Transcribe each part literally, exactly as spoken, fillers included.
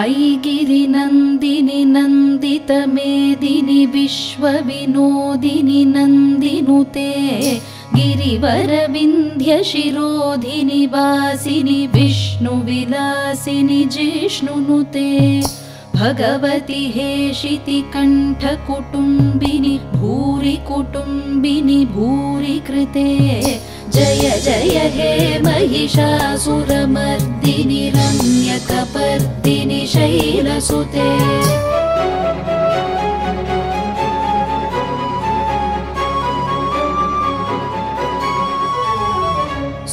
ऐगिरि नंदिनि नंदित मेदिनि विश्व विनोदिनि नंदिनुते गिरिवर विंध्य शिरोधिनि वासिनि विष्णु विलासिनि जिष्णुनुते भगवति हेशिति कंठ कुटुंबिनि भूरि कुटुंबिनि भूरि कृते जय जय हे महिषासुरमर्दिनि रम्यकपर्दिनि शैलसुते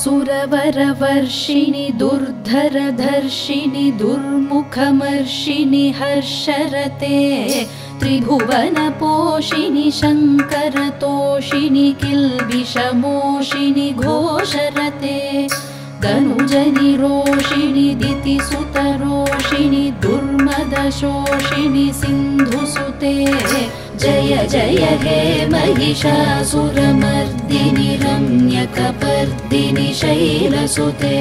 सुरवरवर्षिणि दुर्धरधर्षिणि दुर्मुखमर्षिणि हर्षरते त्रिभुवनपोषिणि शङ्करतोषिणि किल्बिषमोषिणि घोषरते तनुजनिरोषिणि दितिसुतरोषिणि दुर्मदशोषिणि सिन्धुसुते जय जय हे महिषासुरमर्दिनि रम्यकपर्दिनि शैलसुते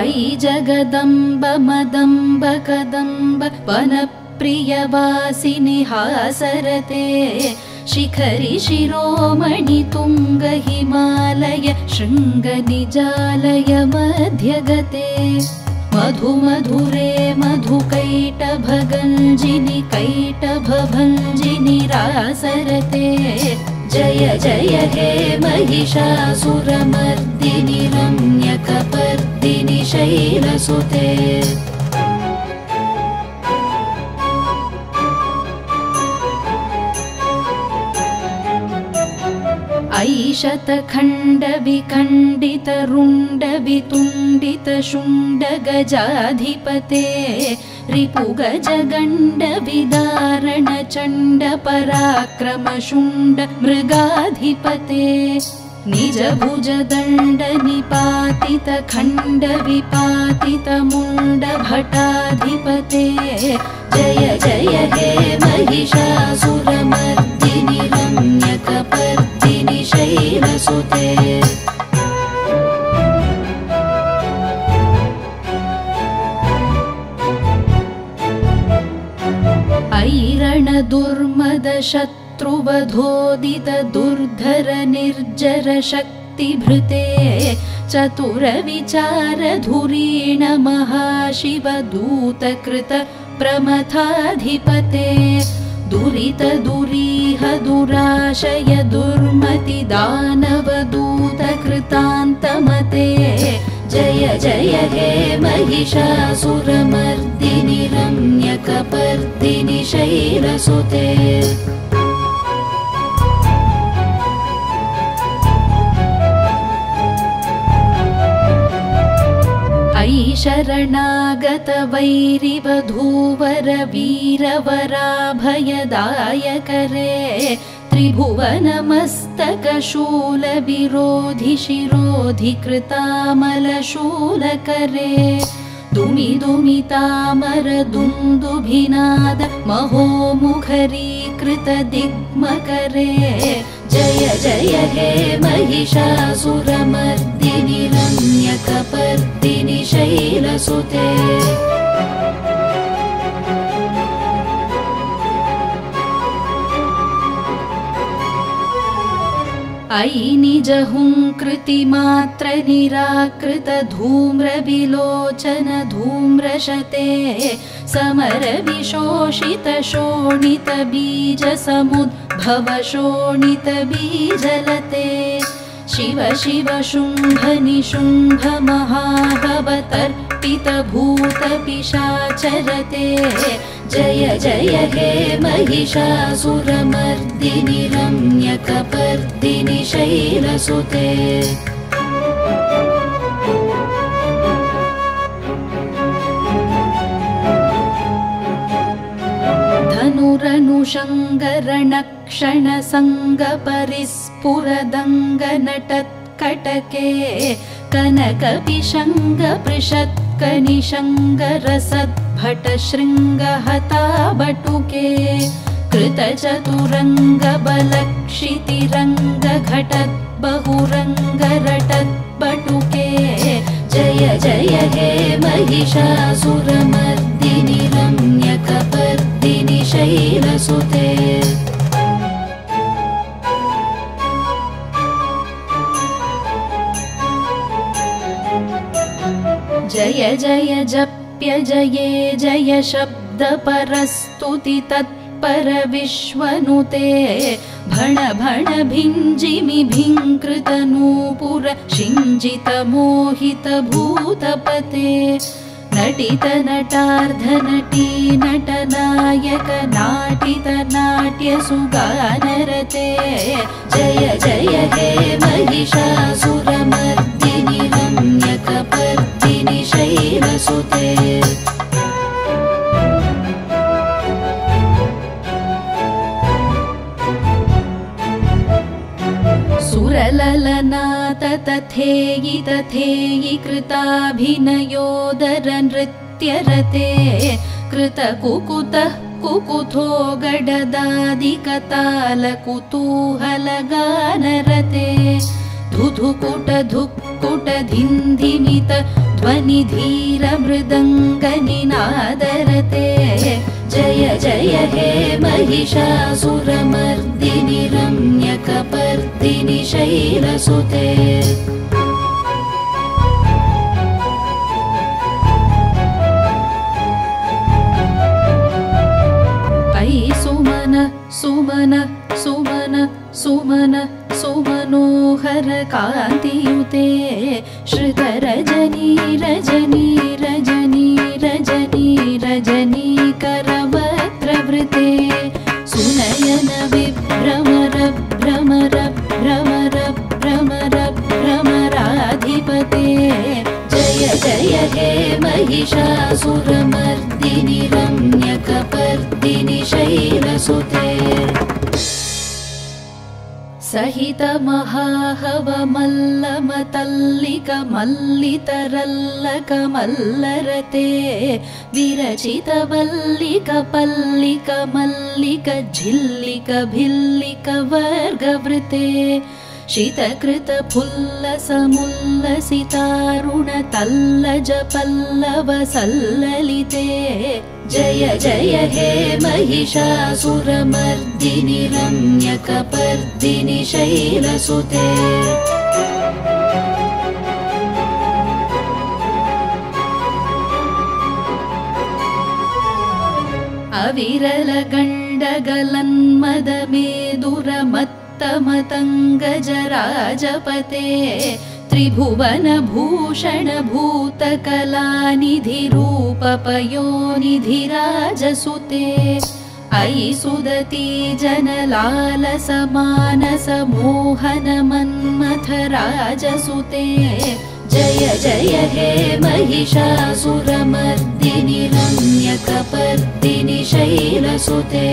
ऐ जगदम्ब मदम्ब कदम्ब वन प्रियवासिनि हासरते शिखरि शिरोमणि तुंग हिमालय शृंग निजालय मध्यगते मधु मधुरे मधुकैटभगञ्जिनि कैटभभञ्जिनि रासरते जय जय हे महिषासुरमर्दिनि रम्यकपर्दिनि शैलसुते शतखंड विखंडित रुंड वितुंडित शुंड गजाधिपते रिपुगज गंड विदारण चंड पराक्रम शुंड मृगाधिपते निज भुज दंड निपातित खंड विपातित मुंड भटाधिपते जय जय हे महिषासुरमर्दिनि रम्यकपर्दिनि शैलसुते ऐरण दुर्मद शत्रुवधोदित दुर्धर निर्जर शक्तिभृते चतुर विचार धुरीण महाशिव दूतकृत प्रमथाधिपते दुरित दुरीह दुराशय दुर्मति दानव दूत कृतान्तमते जय जय हे महिषासुरमर्दिनि रम्यकपर्दिनि शैलसुते शरणागत वैरिवधूवर वीरवराभयदायकरे त्रिभुवन मस्तक शूल विरोधि शिरोधि कृतामल शूलकरे दुमि दुमितामर दुन्दुभिनाद महो मुखरी कृत दिग्मकरे जय जय हे महिषासुरमर्दिनि रम्यकपर्दिनि शैलसुते ऐ निज हुंकृतिमात्र निराकृत धूम्र विलोचन धूम्रशते समर विशोषित शोणित बीज समुद्भव शोणित बीजलते शिव शिव शुंभ निशुंभ महाभव तर्पित भूत पिशाचरते जय जय हे महिषासुरमर्दिनि रम्यकपर्दिनि शैलसुते धनुरनुषङ्गरणक्षण संगपरिस्फुरदङ्गनटत्कटके कनकपिशङ्गपृषत्कनिशङ्गरसद्भटशृङ्गहताबटुके कृतचतुरङ्गबलक्षितिरङ्गघटत् बहुरङ्गरटत् बटुके जय जय हे महिषासुरमर्दिनि रम्यकपर्दिनि शैलसुते। जय जय जप्य जये जय शब्दपरस्तुति तत्पर विश्वनुते भण भण भिञ्जिमि भिङ्कृतनूपुर शिञ्जित मोहित भूतपते नटित नटार्धनटी नटनायक नाटित नाट्य सुगानरते जय जय हे महिषासुरमर्दिनि रम्यकपर्दिनि शैलसुते। सुरललनाथ तथेयि तथेयि कृताभिनयोदर नृत्यरते कृतकुकुतः कुकुथो गडदादिकतालकुतूहलगानरते धुधुकुटधुक्कुटधिन्धिमित ध्वनिधीरमृदङ्गनिनादरते जय जय हे महिषासुरमर्दिनि रम्यकपर्दिनि शैलसुते। अयि सुमन सुमन सुमन सुमन सुमनोहर कान्तियुते श्रुत रजनी रजनी रजनी रजनी रजनी करवत्रवृते सुनयन विभ्रमर भ्रमर भ्रमर भ्रमर भ्रमराधिपते जय जय हे महिषासुरमर्दिनि रम्यकपर्दिनि शैलसुते। सहित महाहव मल्लमतल्लिक मल्लितरल्लक मल्लरते विरचित वल्लिक पल्लिक मल्लिक झिल्लिक भिल्लिक वर्गवृते शीतकृत फुल्लसमुल्लसितारुण तल्लज पल्लव सल्ललिते जय जय हे महिषासुरमर्दिनि रम्यकपर्दिनि शैलसुते। अविरल गण्डगलन्मद मेदुरमत् मतङ्गजराजपते त्रिभुवन भूषण भूतकलानिधिरूपपयोनिधिराजसुते अयि सुदती जनलालसमानसमोहनमन्मथराजसुते जय जय हे महिषासुरमर्दिनि रम्यकपर्दिनि शैलसुते।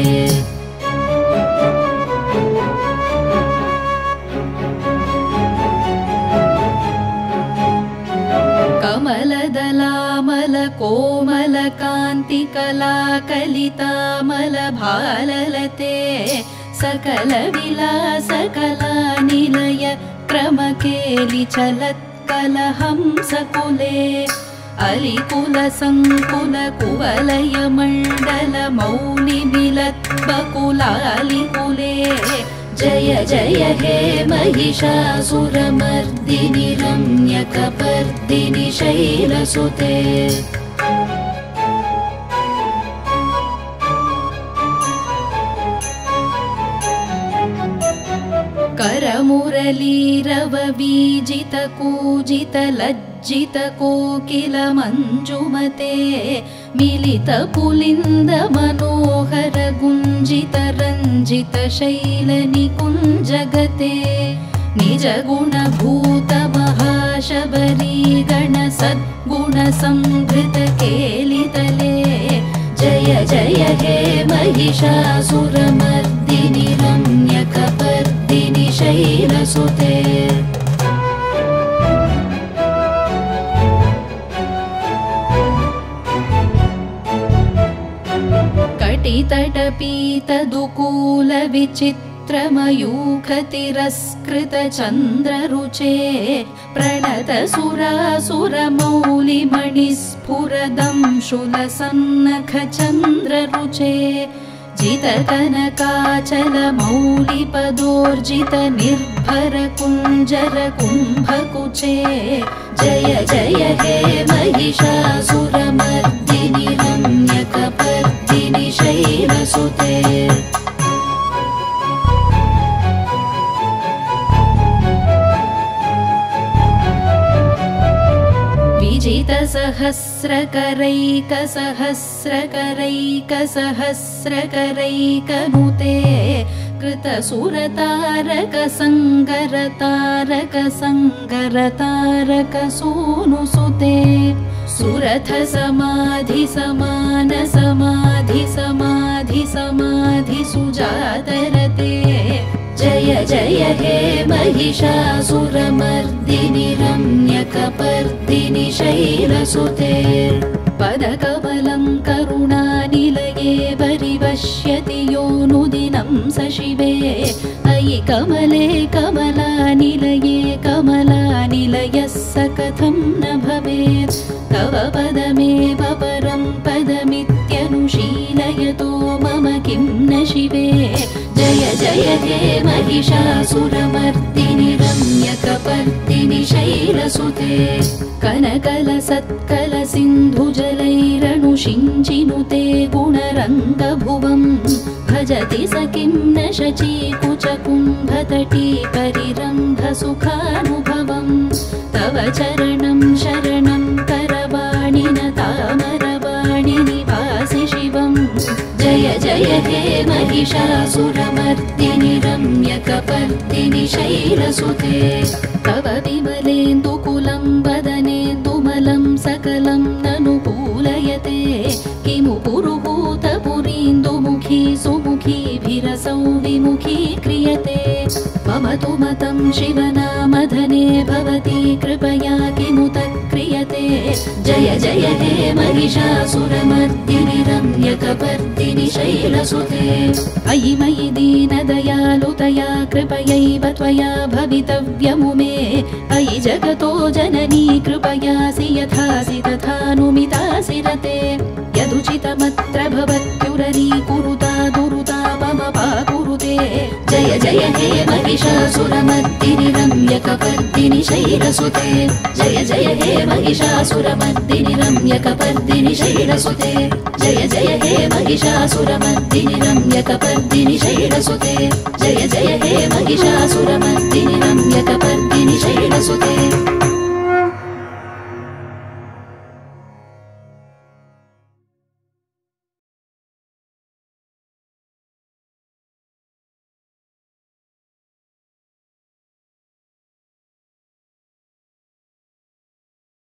कमलदलामल कोमलकान्तिकलाकलितामल भाललते सकलविलासकलानिलय क्रमकेलिचलत्कलहंसकुले अलिकुलसङ्कुलकुवलयमण्डलमौनिमिलत्बकुलालिकुले जय जय हे महिषासुरमर्दिनि रम्यकपर्दिनि शैलसुते। करमुरलीरवबीजितकूजितलज्जितकोकिलमञ्जुमते मिलितपुलिन्दमनोहरगुञ्जितरञ्जितशैलनिकुञ्जगते निजगुणभूतमहाशबरीगणसद्गुणसंभृतकेलितले जय जय हे महिषासुरमर्दिनि रम्यकपर्दिनि शैलसुते। तटपी तदुकूल विचित्रमयूखतिरस्कृत चन्द्ररुचे प्रणत सुरासुरमौलिमणिस्फुरदं शूलसन्नख चन्द्ररुचे जितकनकाचलमौलिपदोर्जित निर्भरकुञ्जरकुम्भकुचे जय जय हे महिषासुरमर्दिनि रम्यकपर्दिनि शैलसुते। सहस्रकरैकसहस्रकरैकसहस्रकरैकनुते कृतसुरतारकसङ्गरतारकसङ्गरतारकसूनुसुते सुरथसमाधिसमानसमाधिसमाधिसमाधिसुजातरते जय जय हे महिषासुरमर्दिनि रम्यकपर्दिनि शैलसुते। पदकमलं करुणानिलये परिवश्यति योऽनुदिनं स शिवे अयि कमले कमलानिलये कमलानिलयः स कथं न भवेत्। तव पदमेव परं पदमित्यनुशीलयतो मम किं न शिवे जय जय हे महिषासुरमर्दिनि रम्यकपर्दिनि शैलसुते। कनकलसत्कलसिन्धुजलैरनुषिञ्चिनुते गुणरङ्गभुवं भजति स किं न शचीकुचकुम्भतटी परिरम्भसुखानुभवं। तव चरणं शरणं करवाणि तामरवाणि निवासि शिवम् जय जय हे महिषासुरमर्दिनि रम्यकपर्दिनि शैलसुते। तव विमलेन्दुकुलं वदनेन्दुमलं सकलं ननुकूलयते किमु पुरुहूतपुरीन्दुमुखी सुमुखीभिरसौ विमुखी क्रियते। मम तु मतं शिवनामधने भवति कृपया किमु तत्क्रियते जय जय हे महिषासुरमर्दिनि रम्यकपर्दिनि शैलसुते। अयि मयि दीनदयालुतया कृपयैव त्वया भवितव्यमु मे अयि जगतो जननी कृपयासि यथासि तथानुमितासि रते। यदुचितमत्र भवत्युररी कुरुता दुरुता मम पाकुरुते जय जय हे महिषासुरमर्दिनि रम्यकपर्दिनि शैलसुते। जय जय हे महिषासुरमर्दिनि रम्यकपर्दिनि शैलसुते। जय जय हे महिषासुरमर्दिनि रम्यकपर्दिनि शैलसुते। जय जय हे महिषासुरमर्दिनि रम्यकपर्दिनि शैलसुते।